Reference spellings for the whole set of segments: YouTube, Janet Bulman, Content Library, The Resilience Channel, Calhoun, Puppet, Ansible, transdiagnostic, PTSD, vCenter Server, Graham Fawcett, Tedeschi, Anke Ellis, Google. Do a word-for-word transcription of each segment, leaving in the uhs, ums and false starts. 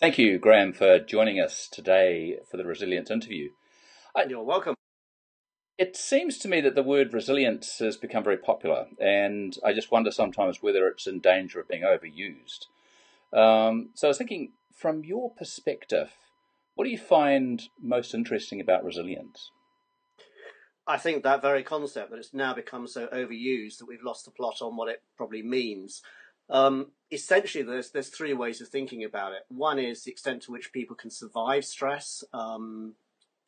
Thank you, Graham, for joining us today for the Resilience interview. You're welcome. It seems to me that the word resilience has become very popular, and I just wonder sometimes whether it's in danger of being overused. Um, so I was thinking, from your perspective, what do you find most interesting about resilience? I think that very concept, that it's now become so overused that we've lost the plot on what it probably means. Um, essentially, there's, there's three ways of thinking about it. One is the extent to which people can survive stress, um,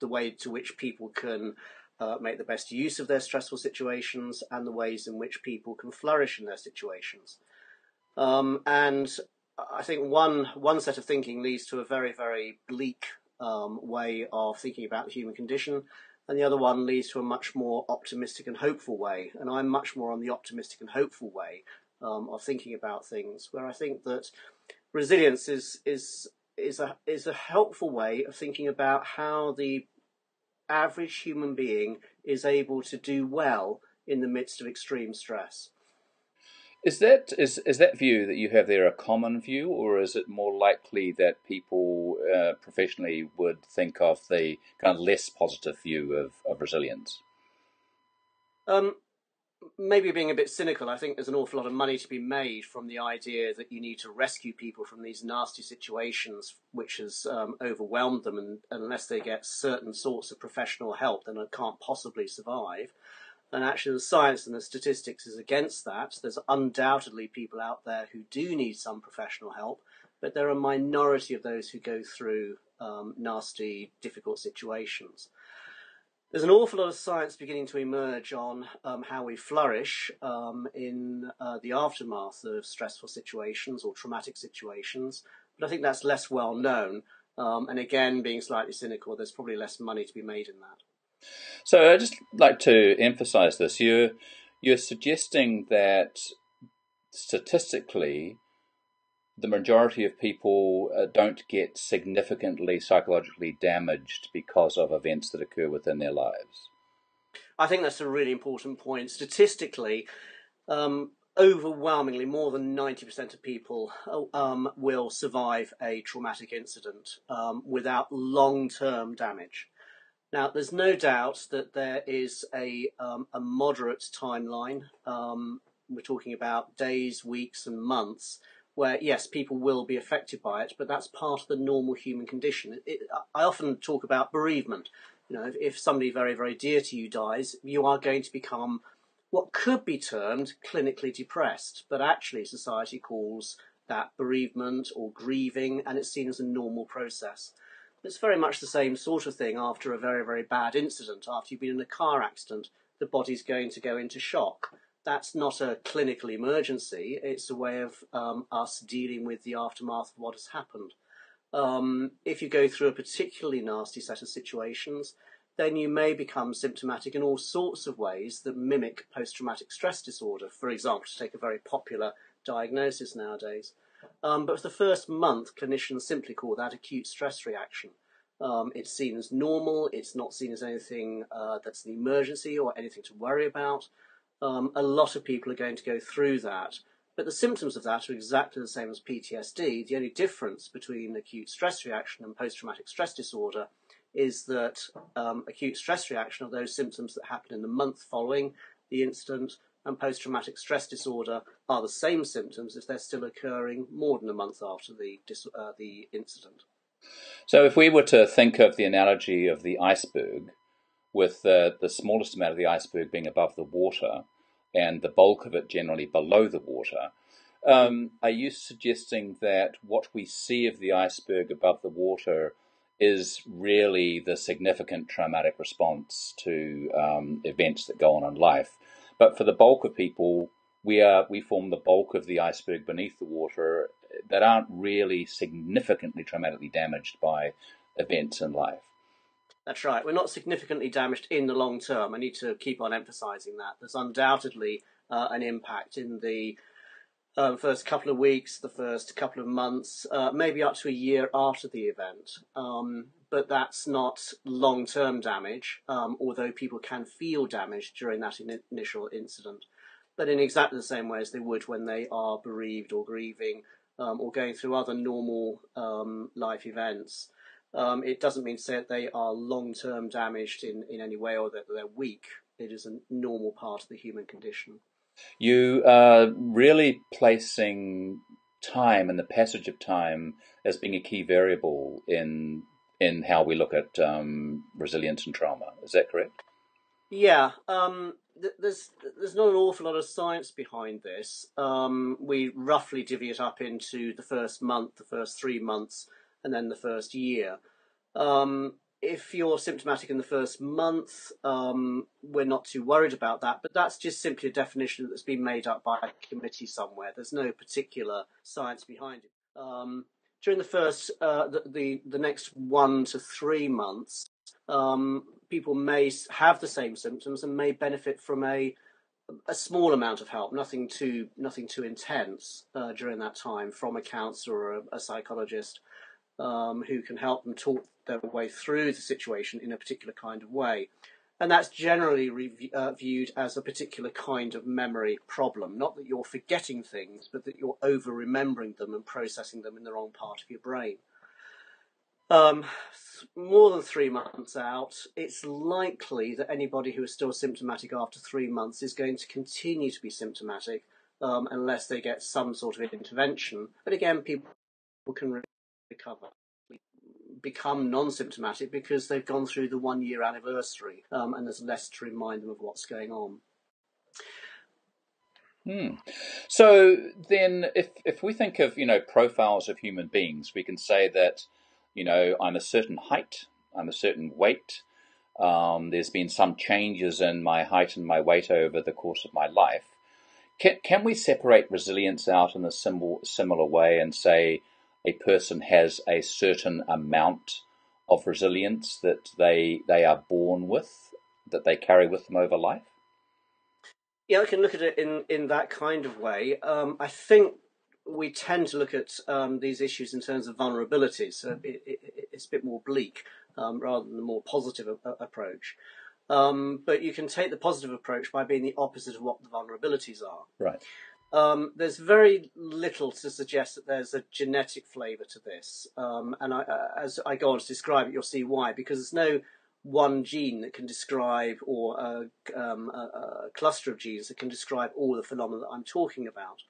the way to which people can uh, make the best use of their stressful situations, and the ways in which people can flourish in their situations. Um, and I think one, one set of thinking leads to a very, very bleak um, way of thinking about the human condition, and the other one leads to a much more optimistic and hopeful way. And I'm much more on the optimistic and hopeful way um, of thinking about things, where I think that resilience is is is a is a helpful way of thinking about how the average human being is able to do well in the midst of extreme stress. Is that is is that view that you have there a common view, or is it more likely that people uh, professionally would think of the kind of less positive view of, of resilience? Um, maybe being a bit cynical, I think there's an awful lot of money to be made from the idea that you need to rescue people from these nasty situations which has um, overwhelmed them, and unless they get certain sorts of professional help, then they can't possibly survive. And actually the science and the statistics is against that. There's undoubtedly people out there who do need some professional help, but there are a minority of those who go through um, nasty, difficult situations. There's an awful lot of science beginning to emerge on um, how we flourish um, in uh, the aftermath of stressful situations or traumatic situations, but I think that's less well known. Um, and again, being slightly cynical, there's probably less money to be made in that. So I'd just like to emphasize this. You're, you're suggesting that statistically the majority of people uh, don't get significantly psychologically damaged because of events that occur within their lives. I think that's a really important point. Statistically, um, overwhelmingly more than ninety percent of people um, will survive a traumatic incident um, without long-term damage. Now, there's no doubt that there is a, um, a moderate timeline. Um, we're talking about days, weeks and months where, yes, people will be affected by it, but that's part of the normal human condition. It, it, I often talk about bereavement. You know, if, if somebody very, very dear to you dies, you are going to become what could be termed clinically depressed, but actually society calls that bereavement or grieving, and it's seen as a normal process. It's very much the same sort of thing after a very, very bad incident. After you've been in a car accident, the body's going to go into shock. That's not a clinical emergency. It's a way of um, us dealing with the aftermath of what has happened. Um, if you go through a particularly nasty set of situations, then you may become symptomatic in all sorts of ways that mimic post-traumatic stress disorder, for example, to take a very popular diagnosis nowadays. Um, but for the first month, clinicians simply call that acute stress reaction. Um, it's seen as normal. It's not seen as anything uh, that's an emergency or anything to worry about. Um, a lot of people are going to go through that. But the symptoms of that are exactly the same as P T S D. The only difference between acute stress reaction and post-traumatic stress disorder is that um, acute stress reaction are those symptoms that happen in the month following the incident, and post-traumatic stress disorder are the same symptoms if they're still occurring more than a month after the, uh, the incident. So if we were to think of the analogy of the iceberg, with uh, the smallest amount of the iceberg being above the water and the bulk of it generally below the water, um, are you suggesting that what we see of the iceberg above the water is really the significant traumatic response to um, events that go on in life? But for the bulk of people, we are we form the bulk of the iceberg beneath the water that aren't really significantly traumatically damaged by events in life. That's right. We're not significantly damaged in the long term. I need to keep on emphasising that. There's undoubtedly uh, an impact in the uh, first couple of weeks, the first couple of months, uh, maybe up to a year after the event. Um, but that's not long-term damage, um, although people can feel damage during that in initial incident, but in exactly the same way as they would when they are bereaved or grieving um, or going through other normal um, life events, um, it doesn't mean to say that they are long-term damaged in, in any way or that they're weak. It is a normal part of the human condition. You are really placing time and the passage of time as being a key variable in in how we look at um, resilience and trauma. Is that correct? Yeah, um, th there's there's not an awful lot of science behind this. Um, we roughly divvy it up into the first month, the first three months, and then the first year. Um, if you're symptomatic in the first month, um, we're not too worried about that, but that's just simply a definition that's been made up by a committee somewhere. There's no particular science behind it. Um, during the first, uh, the, the, the next one to three months, um, people may have the same symptoms and may benefit from a, a small amount of help, nothing too, nothing too intense uh, during that time, from a counsellor or a, a psychologist um, who can help them talk their way through the situation in a particular kind of way. And that's generally re uh, viewed as a particular kind of memory problem. Not that you're forgetting things, but that you're over-remembering them and processing them in the wrong part of your brain. Um, more than three months out, it's likely that anybody who is still symptomatic after three months is going to continue to be symptomatic um, unless they get some sort of intervention. But again, people can recover. Become non-symptomatic because they've gone through the one-year anniversary um, and there's less to remind them of what's going on. Hmm. So then if, if we think of, you know, profiles of human beings, we can say that, you know, I'm a certain height, I'm a certain weight. Um, there's been some changes in my height and my weight over the course of my life. Can, can we separate resilience out in a sim- similar way and say, a person has a certain amount of resilience that they they are born with, that they carry with them over life? Yeah, I can look at it in, in that kind of way. Um, I think we tend to look at um, these issues in terms of vulnerabilities. So it, it, it's a bit more bleak um, rather than the more positive a, a approach. Um, but you can take the positive approach by being the opposite of what the vulnerabilities are. Right. Um, there's very little to suggest that there's a genetic flavour to this. Um, and I, as I go on to describe it, you'll see why, because there's no one gene that can describe, or a, um, a, a cluster of genes that can describe all the phenomena that I'm talking about.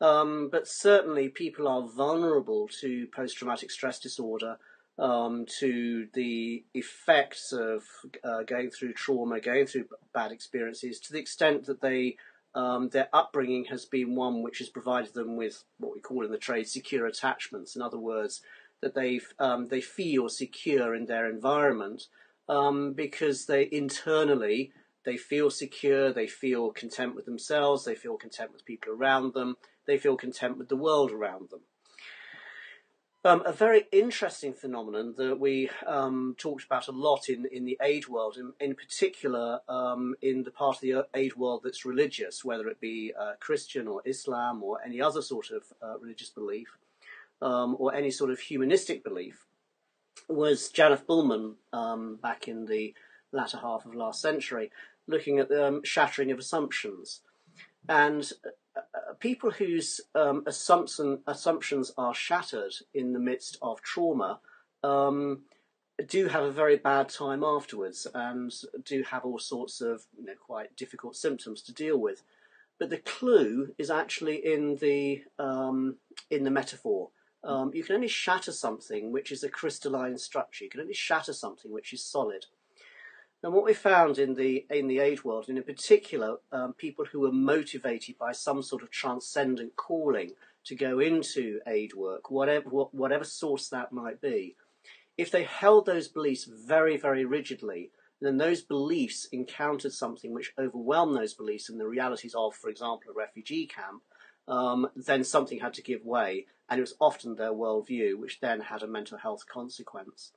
Um, but certainly people are vulnerable to post-traumatic stress disorder, um, to the effects of uh, going through trauma, going through bad experiences, to the extent that they... Um, their upbringing has been one which has provided them with what we call in the trade secure attachments. In other words, that they um, they feel secure in their environment um, because they internally they feel secure, they feel content with themselves, they feel content with people around them, they feel content with the world around them. Um, a very interesting phenomenon that we um, talked about a lot in, in the aid world, in, in particular um, in the part of the aid world that's religious, whether it be uh, Christian or Islam or any other sort of uh, religious belief um, or any sort of humanistic belief, was Janet Bulman um, back in the latter half of last century, looking at the um, shattering of assumptions. And people whose um, assumption, assumptions are shattered in the midst of trauma um, do have a very bad time afterwards and do have all sorts of, you know, quite difficult symptoms to deal with. But the clue is actually in the, um, in the metaphor. Um, you can only shatter something which is a crystalline structure. You can only shatter something which is solid. And what we found in the in the aid world, and in particular um, people who were motivated by some sort of transcendent calling to go into aid work, whatever whatever source that might be, if they held those beliefs very, very rigidly, then those beliefs encountered something which overwhelmed those beliefs and the realities of, for example, a refugee camp, um, then something had to give way, and it was often their worldview, which then had a mental health consequence.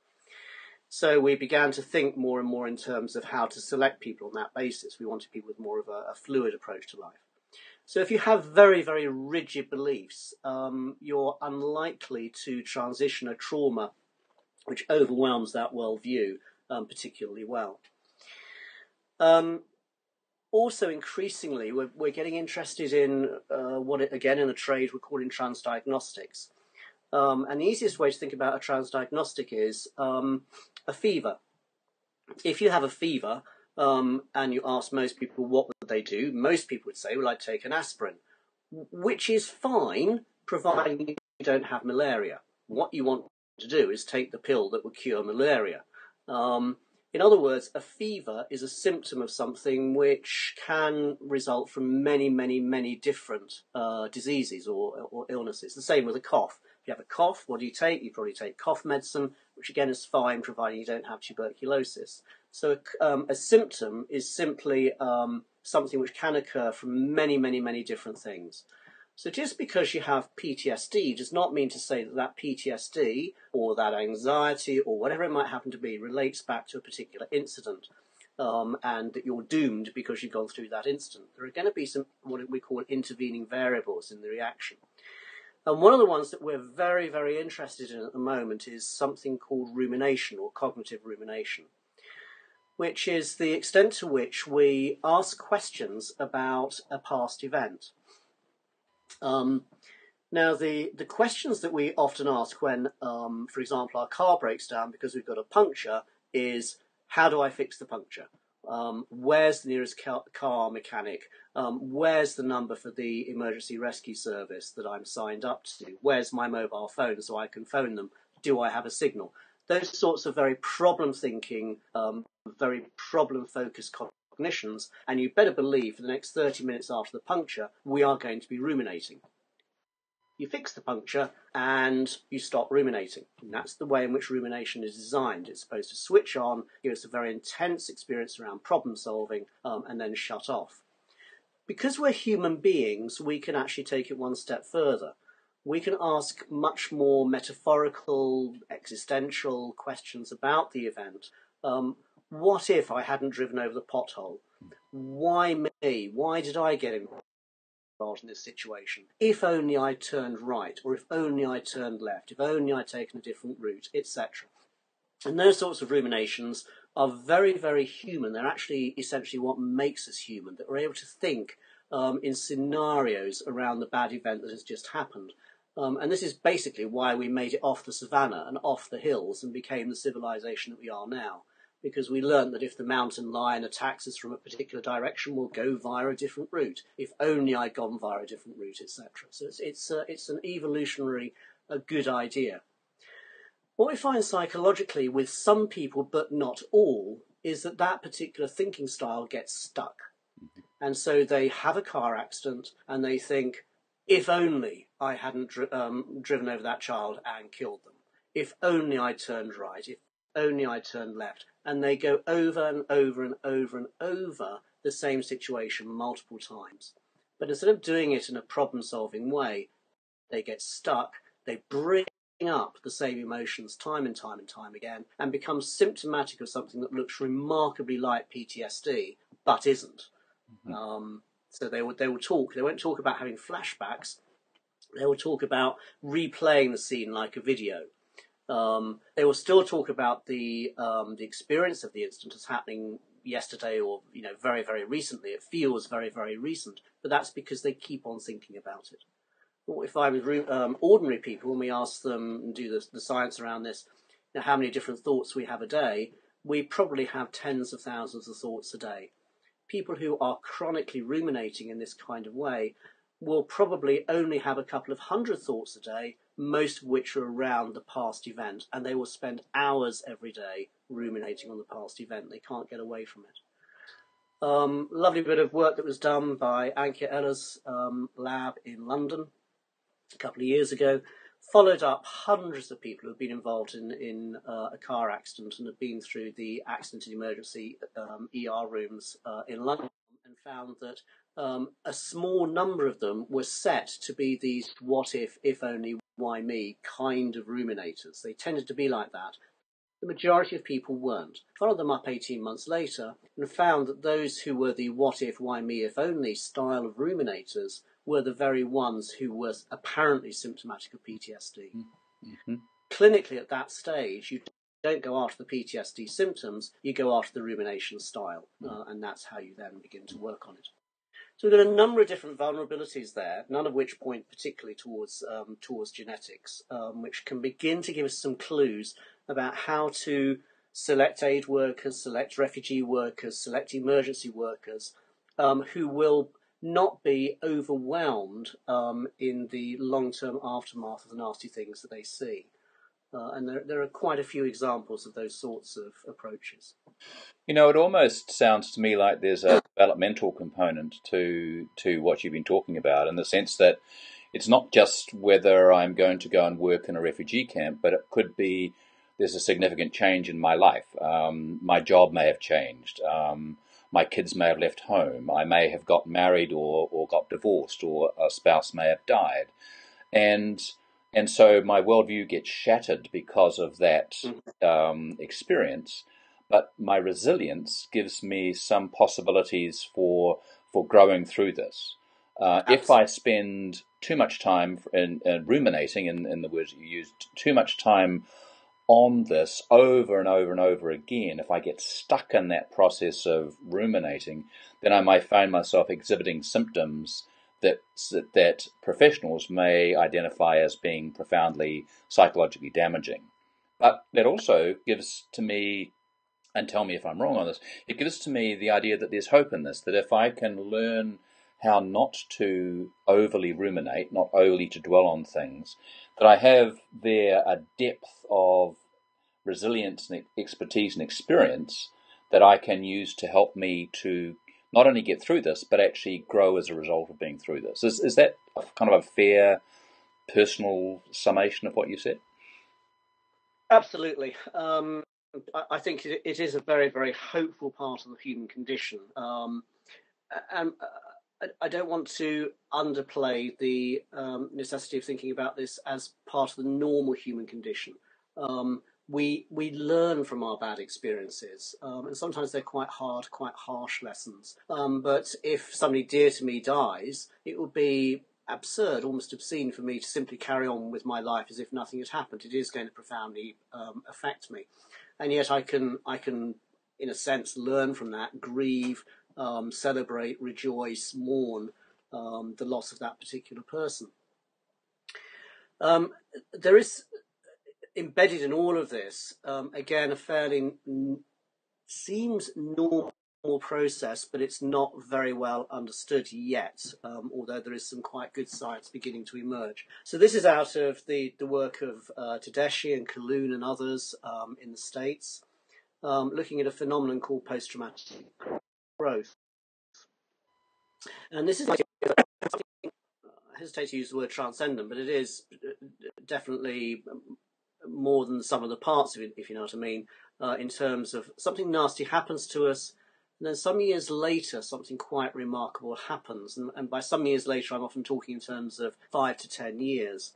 So we began to think more and more in terms of how to select people on that basis. We wanted people with more of a, a fluid approach to life. So if you have very, very rigid beliefs, um, you're unlikely to transition a trauma which overwhelms that worldview um, particularly well. Um, also increasingly we're, we're getting interested in uh, what, it, again, in the trade we're calling transdiagnostics. Um, and the easiest way to think about a transdiagnostic is um, a fever. If you have a fever um, and you ask most people what would they do, most people would say, well, I'd take an aspirin, which is fine, providing you don't have malaria. What you want to do is take the pill that will cure malaria. Um, in other words, a fever is a symptom of something which can result from many, many, many different uh, diseases or, or illnesses. The same with a cough. If you have a cough, what do you take? You probably take cough medicine, which again is fine, providing you don't have tuberculosis. So um, a symptom is simply um, something which can occur from many, many, many different things. So just because you have P T S D does not mean to say that that P T S D or that anxiety or whatever it might happen to be relates back to a particular incident um, and that you're doomed because you've gone through that incident. There are going to be some what we call intervening variables in the reaction. And one of the ones that we're very, very interested in at the moment is something called rumination or cognitive rumination, which is the extent to which we ask questions about a past event. Um, now, the, the questions that we often ask when, um, for example, our car breaks down because we've got a puncture is, how do I fix the puncture? Um, where's the nearest car mechanic? Um, where's the number for the emergency rescue service that I'm signed up to? Where's my mobile phone so I can phone them? Do I have a signal? Those sorts of very problem-thinking, um, very problem-focused cognitions, and you better believe for the next thirty minutes after the puncture, we are going to be ruminating. You fix the puncture and you stop ruminating. And that's the way in which rumination is designed. It's supposed to switch on, give us a very intense experience around problem solving, um, and then shut off. Because we're human beings, we can actually take it one step further. We can ask much more metaphorical, existential questions about the event. Um, what if I hadn't driven over the pothole? Why me? Why did I get involved in this situation? If only I turned right, or if only I turned left, if only I'd taken a different route, et cetera. And those sorts of ruminations are very, very human. They're actually essentially what makes us human, that we're able to think um, in scenarios around the bad event that has just happened. Um, and this is basically why we made it off the savannah and off the hills and became the civilization that we are now, because we learned that if the mountain lion attacks us from a particular direction, we'll go via a different route. If only I'd gone via a different route, et cetera. So it's, it's, uh, it's an evolutionary a good idea. What we find psychologically with some people, but not all, is that that particular thinking style gets stuck. And so they have a car accident and they think, if only I hadn't dri um, driven over that child and killed them. If only I turned right. If only I turned left. And they go over and over and over and over the same situation multiple times. But instead of doing it in a problem-solving way, they get stuck, they bring up the same emotions time and time and time again and becomes symptomatic of something that looks remarkably like P T S D but isn't. Mm-hmm. um, so they will, they will talk, they won't talk about having flashbacks, they will talk about replaying the scene like a video. Um, they will still talk about the, um, the experience of the incident as happening yesterday or, you know, very, very recently. It feels very, very recent, but that's because they keep on thinking about it. If I was um, ordinary people and we ask them and do the, the science around this, you know, how many different thoughts we have a day, we probably have tens of thousands of thoughts a day. People who are chronically ruminating in this kind of way will probably only have a couple of hundred thoughts a day, most of which are around the past event, and they will spend hours every day ruminating on the past event. They can't get away from it. Um, lovely bit of work that was done by Anke Ellis um, lab in London a couple of years ago, followed up hundreds of people who have been involved in, in uh, a car accident and have been through the accident and emergency um, E R rooms uh, in London, and found that um, a small number of them were set to be these what if, if only, why me kind of ruminators. They tended to be like that. The majority of people weren't. Followed them up eighteen months later and found that those who were the what if, why me, if only style of ruminators were the very ones who were apparently symptomatic of P T S D. Mm-hmm. Clinically, at that stage, you don't go after the P T S D symptoms, you go after the rumination style, uh, and that's how you then begin to work on it. So we've got a number of different vulnerabilities there, none of which point particularly towards, um, towards genetics, um, which can begin to give us some clues about how to select aid workers, select refugee workers, select emergency workers, um, who will not be overwhelmed um, in the long-term aftermath of the nasty things that they see. Uh, and there, there are quite a few examples of those sorts of approaches. You know, it almost sounds to me like there's a developmental component to to what you've been talking about, in the sense that it's not just whether I'm going to go and work in a refugee camp, but it could be there's a significant change in my life. Um, my job may have changed. Um, my kids may have left home. I may have got married or, or got divorced, or a spouse may have died. And... And so my worldview gets shattered because of that um, experience, but my resilience gives me some possibilities for for growing through this. Uh, if I spend too much time in, in ruminating, in, in the words you used, too much time on this over and over and over again, if I get stuck in that process of ruminating, then I might find myself exhibiting symptoms That, that professionals may identify as being profoundly psychologically damaging. But that also gives to me, and tell me if I'm wrong on this, it gives to me the idea that there's hope in this, that if I can learn how not to overly ruminate, not overly to dwell on things, that I have there a depth of resilience and expertise and experience that I can use to help me to not only get through this, but actually grow as a result of being through this. Is, is that kind of a fair personal summation of what you said? Absolutely. Um, I, I think it, it is a very, very hopeful part of the human condition. Um, and uh, I, I don't want to underplay the um, necessity of thinking about this as part of the normal human condition. Um, We we learn from our bad experiences, um, and sometimes they're quite hard, quite harsh lessons. Um, but if somebody dear to me dies, it would be absurd, almost obscene for me to simply carry on with my life as if nothing had happened. It is going to profoundly um, affect me. And yet I can, I can, in a sense, learn from that, grieve, um, celebrate, rejoice, mourn um, the loss of that particular person. Um, there is... Embedded in all of this, um, again, a fairly n seems normal process, but it's not very well understood yet, um, although there is some quite good science beginning to emerge. So this is out of the, the work of uh, Tedeschi and Calhoun and others um, in the States, um, looking at a phenomenon called post-traumatic growth. And this is... I hesitate to use the word transcendent, but it is definitely... more than some of the parts of it, if you know what I mean, uh, in terms of something nasty happens to us, and then some years later something quite remarkable happens, and, and by some years later I'm often talking in terms of five to ten years,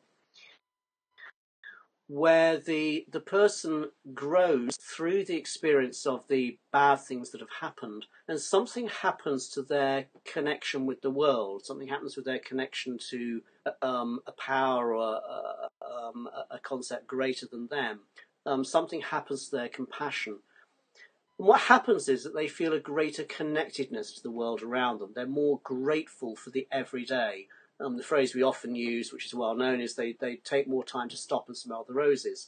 where the, the person grows through the experience of the bad things that have happened, and something happens to their connection with the world, something happens with their connection to um, a power or a, um, a concept greater than them, um, something happens to their compassion. And what happens is that they feel a greater connectedness to the world around them. They're more grateful for the everyday. Um, the phrase we often use, which is well known, is they, they take more time to stop and smell the roses.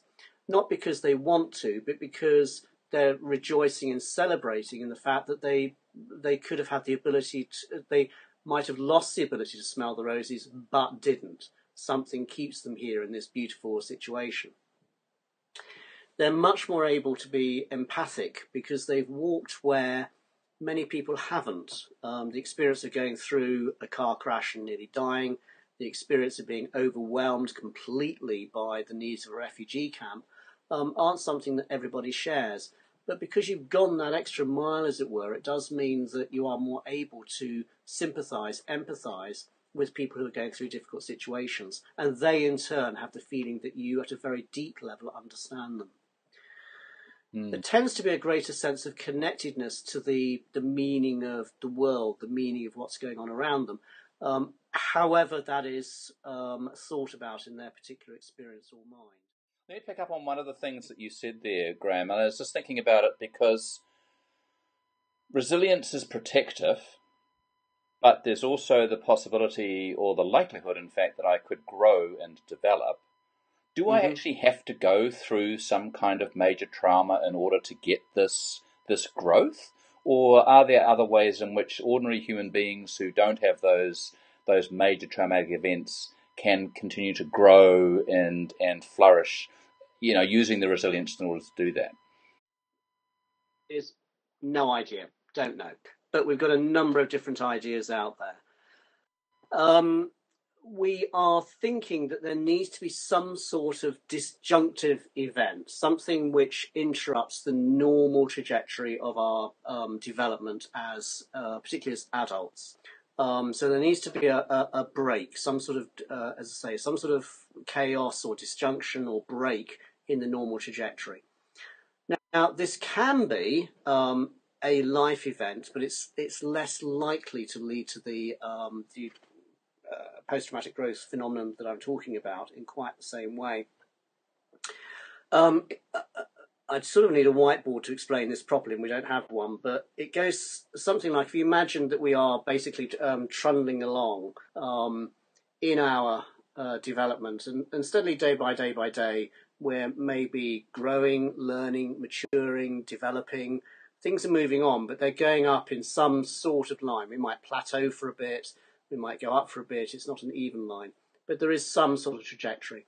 Not because they want to, but because they're rejoicing and celebrating in the fact that they they could have had the ability, to, they might have lost the ability to smell the roses, but didn't. Something keeps them here in this beautiful situation. They're much more able to be empathic because they've walked where many people haven't. Um, the experience of going through a car crash and nearly dying, the experience of being overwhelmed completely by the needs of a refugee camp, um, aren't something that everybody shares. But because you've gone that extra mile, as it were, it does mean that you are more able to sympathise, empathise with people who are going through difficult situations. And they, in turn, have the feeling that you, at a very deep level, understand them. Mm. There tends to be a greater sense of connectedness to the, the meaning of the world, the meaning of what's going on around them, um, however that is um, thought about in their particular experience or mind. Let me pick up on one of the things that you said there, Graham, and I was just thinking about it because resilience is protective, but there's also the possibility or the likelihood, in fact, that I could grow and develop. Do mm-hmm. I actually have to go through some kind of major trauma in order to get this, this growth? Or are there other ways in which ordinary human beings who don't have those, those major traumatic events can continue to grow and, and flourish, you know, using the resilience in order to do that? There's no idea. Don't know. But we've got a number of different ideas out there. Um, we are thinking that there needs to be some sort of disjunctive event, something which interrupts the normal trajectory of our um, development, as uh, particularly as adults. Um, so there needs to be a, a, a break, some sort of, uh, as I say, some sort of chaos or disjunction or break in the normal trajectory. Now, now this can be um, a life event, but it's it's less likely to lead to the, um, the uh, post-traumatic growth phenomenon that I'm talking about in quite the same way. Um, I'd sort of need a whiteboard to explain this properly, and we don't have one, but it goes something like, if you imagine that we are basically um, trundling along um, in our uh, development, and, and steadily day by day by day, we're maybe growing, learning, maturing, developing. Things are moving on, but they're going up in some sort of line. We might plateau for a bit, we might go up for a bit, it's not an even line, but there is some sort of trajectory.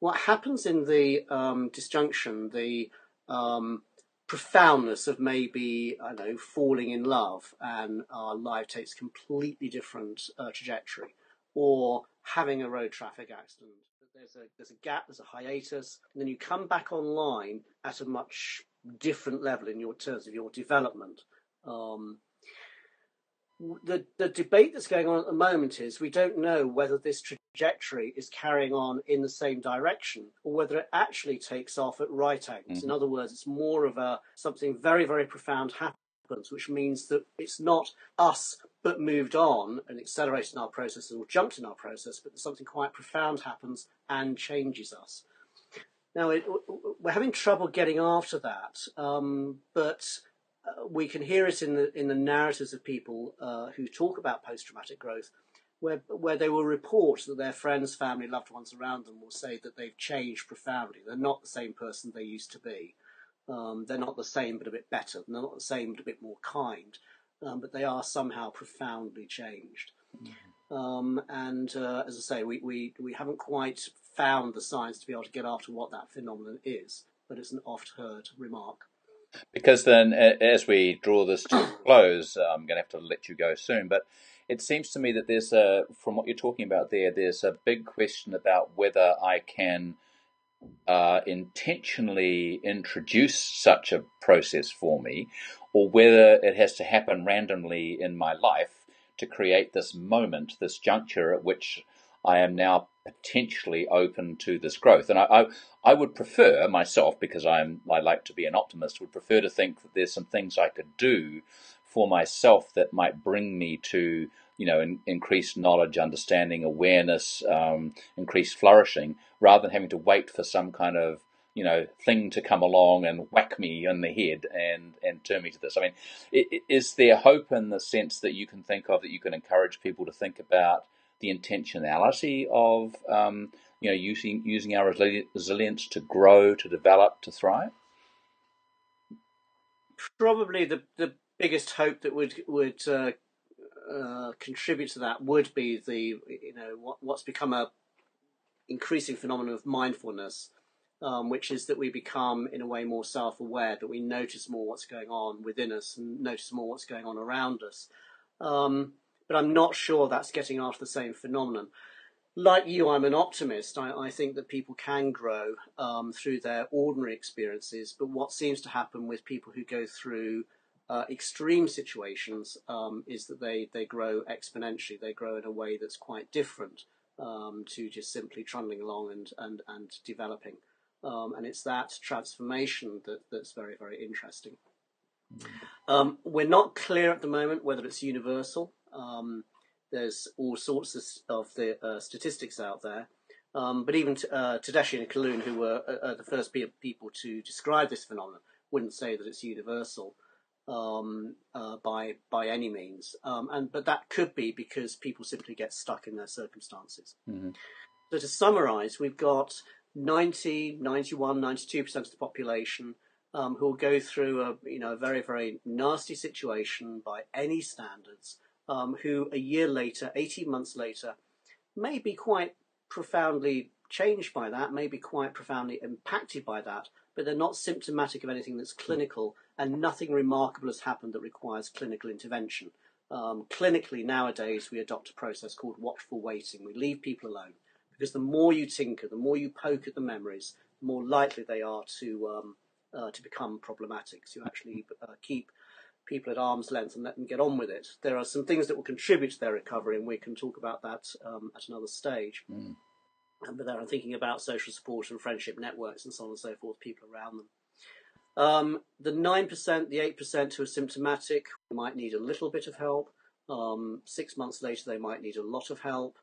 What happens in the um, disjunction, the Um, profoundness of maybe, I don't know, falling in love and our life takes a completely different uh, trajectory, or having a road traffic accident. There's a, there's a gap, there's a hiatus, and then you come back online at a much different level in your terms of your development. Um, the, the debate that's going on at the moment is we don't know whether this trajectory is carrying on in the same direction or whether it actually takes off at right angles. Mm-hmm. In other words, it's more of a something very, very profound happens, which means that it's not us but moved on and accelerated in our process or jumped in our process, but something quite profound happens and changes us. Now, it, we're having trouble getting after that, um, but Uh, we can hear it in the in the narratives of people uh, who talk about post-traumatic growth, where where they will report that their friends, family, loved ones around them will say that they've changed profoundly. They're not the same person they used to be. Um, they're not the same, but a bit better. They're not the same, but a bit more kind. Um, but they are somehow profoundly changed. Mm-hmm. um, and uh, as I say, we, we, we haven't quite found the science to be able to get after what that phenomenon is, but it's an oft-heard remark. Because then, as we draw this to a close, I'm going to have to let you go soon, but it seems to me that there's a, from what you're talking about there, there's a big question about whether I can uh, intentionally introduce such a process for me, or whether it has to happen randomly in my life to create this moment, this juncture at which I am now potentially open to this growth. And I, I, I would prefer myself, because I'm, I like to be an optimist, would prefer to think that there's some things I could do for myself that might bring me to, you know, in, increased knowledge, understanding, awareness, um, increased flourishing, rather than having to wait for some kind of, you know, thing to come along and whack me in the head and, and turn me to this. I mean, it, it, is there hope in the sense that you can think of, that you can encourage people to think about the intentionality of um, you know, using using our resilience to grow, to develop, to thrive? Probably the the biggest hope that would would uh, uh, contribute to that would be the you know what, what's become a increasing phenomenon of mindfulness, um, which is that we become in a way more self-aware, that we notice more what's going on within us and notice more what's going on around us. Um, But I'm not sure that's getting after the same phenomenon. Like you, I'm an optimist. I, I think that people can grow um, through their ordinary experiences. But what seems to happen with people who go through uh, extreme situations um, is that they, they grow exponentially. They grow in a way that's quite different um, to just simply trundling along and, and, and developing. Um, and it's that transformation that, that's very, very interesting. Um, we're not clear at the moment whether it's universal. Um, there's all sorts of, of the uh, statistics out there, Um, but even uh, Tedeschi and Calhoun, who were uh, the first people to describe this phenomenon, wouldn't say that it's universal um, uh, by by any means. Um, and but that could be because people simply get stuck in their circumstances. Mm-hmm. So to summarise, we've got ninety, ninety-one, ninety-two percent of the population um, who will go through a you know a very, very nasty situation by any standards, um, who a year later, eighteen months later, may be quite profoundly changed by that, may be quite profoundly impacted by that, but they're not symptomatic of anything that's clinical, and nothing remarkable has happened that requires clinical intervention. Um, clinically, nowadays, we adopt a process called watchful waiting. We leave people alone, because the more you tinker, the more you poke at the memories, the more likely they are to um, uh, to become problematic. So you actually uh, keep people at arm's length and let them get on with it. There are some things that will contribute to their recovery, and we can talk about that um, at another stage. Mm. But there I'm thinking about social support and friendship networks and so on and so forth, people around them. Um, the nine percent, the eight percent who are symptomatic might need a little bit of help. Um, six months later, they might need a lot of help.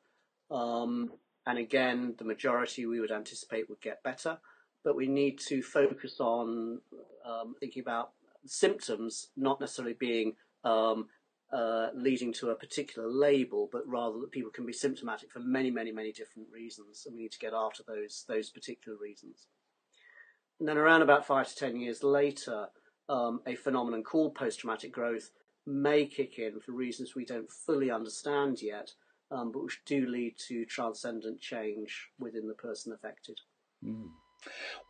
Um, and again, the majority we would anticipate would get better. But we need to focus on um, thinking about symptoms not necessarily being um, uh, leading to a particular label, but rather that people can be symptomatic for many, many, many different reasons, and we need to get after those those particular reasons. And then around about five to ten years later, um, a phenomenon called post-traumatic growth may kick in for reasons we don't fully understand yet, um, but which do lead to transcendent change within the person affected. Mm.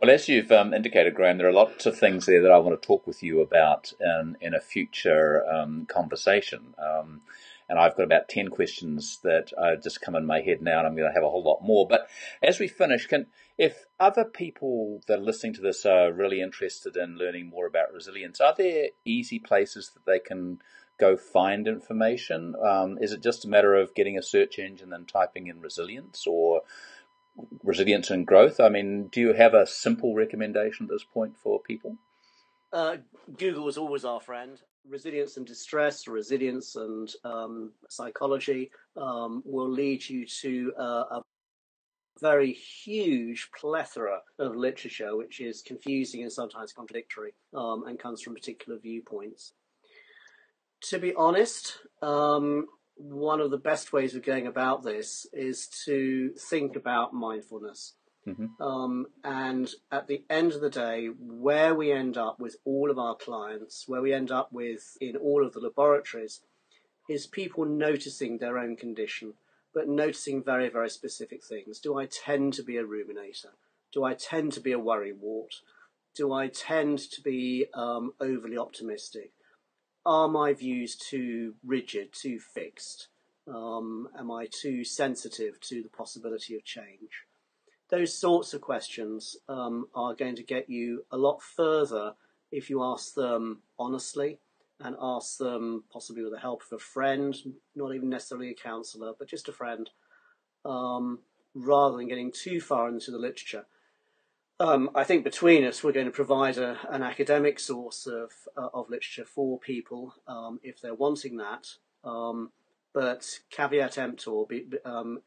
Well, as you've um, indicated, Graham, there are lots of things there that I want to talk with you about in, in a future um, conversation. Um, and I've got about ten questions that uh, just come in my head now, and I'm going to have a whole lot more. But as we finish, can if other people that are listening to this are really interested in learning more about resilience, are there easy places that they can go find information? Um, is it just a matter of getting a search engine and typing in resilience, or resilience and growth? I mean, do you have a simple recommendation at this point for people? Uh, Google is always our friend. Resilience and distress, resilience and um, psychology um, will lead you to uh, a very huge plethora of literature, which is confusing and sometimes contradictory um, and comes from particular viewpoints. To be honest, um, one of the best ways of going about this is to think about mindfulness. Mm-hmm. Um, and at the end of the day, where we end up with all of our clients, where we end up with in all of the laboratories, is people noticing their own condition, but noticing very, very specific things. Do I tend to be a ruminator? Do I tend to be a worrywart? Do I tend to be um, overly optimistic? Are my views too rigid, too fixed? Um, am I too sensitive to the possibility of change? Those sorts of questions um, are going to get you a lot further if you ask them honestly, and ask them possibly with the help of a friend, not even necessarily a counsellor, but just a friend, um, rather than getting too far into the literature. Um, I think between us, we're going to provide a, an academic source of uh, of literature for people um, if they're wanting that. Um, but caveat emptor, be, um,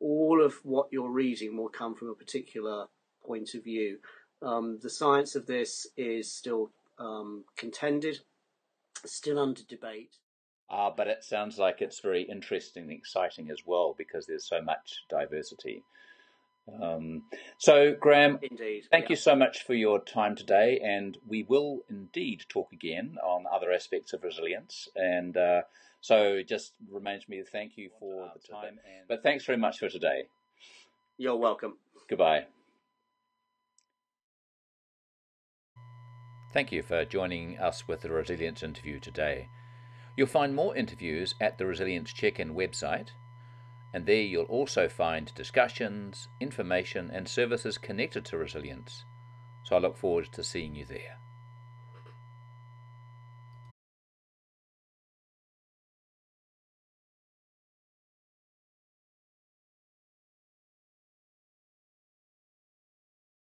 all of what you're reading will come from a particular point of view. Um, the science of this is still um, contended, still under debate. Ah, but it sounds like it's very interesting and exciting as well, because there's so much diversity. Um, so, Graham, indeed, thank yeah. you so much for your time today, and we will indeed talk again on other aspects of resilience. And uh, so it just reminds me to thank you for the time. And but thanks very much for today. You're welcome. Goodbye. Thank you for joining us with the Resilience Interview today. You'll find more interviews at the Resilience Check-in website. And there you'll also find discussions, information and services connected to resilience. So I look forward to seeing you there.